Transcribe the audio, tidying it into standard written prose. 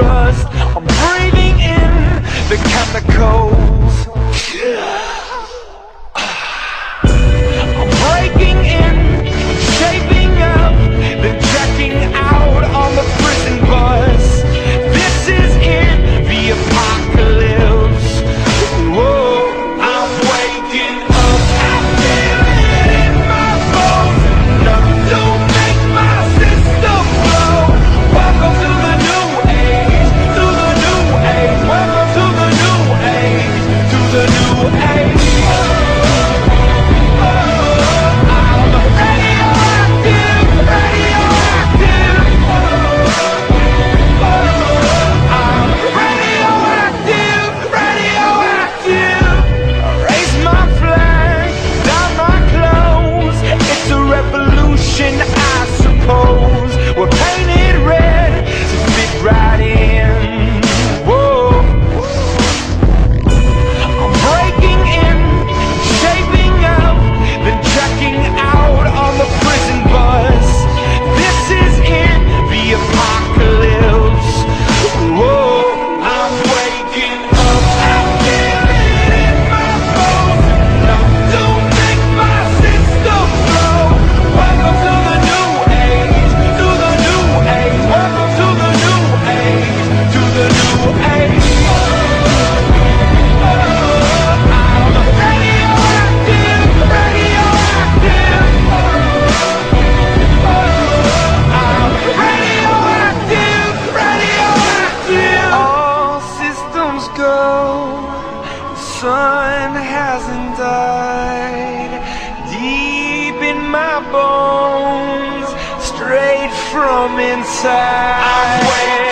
rust. I'm breathing in the chemicals. I'm breaking in, shaping up, then checking out on the prison bus. This is it, the apocalypse. Whoa, I'm waking up, I feel it in my bones. Nothing don't make my system blow. Welcome to the new age, to the new age. Welcome to the new age, to the new age. Bones straight from inside.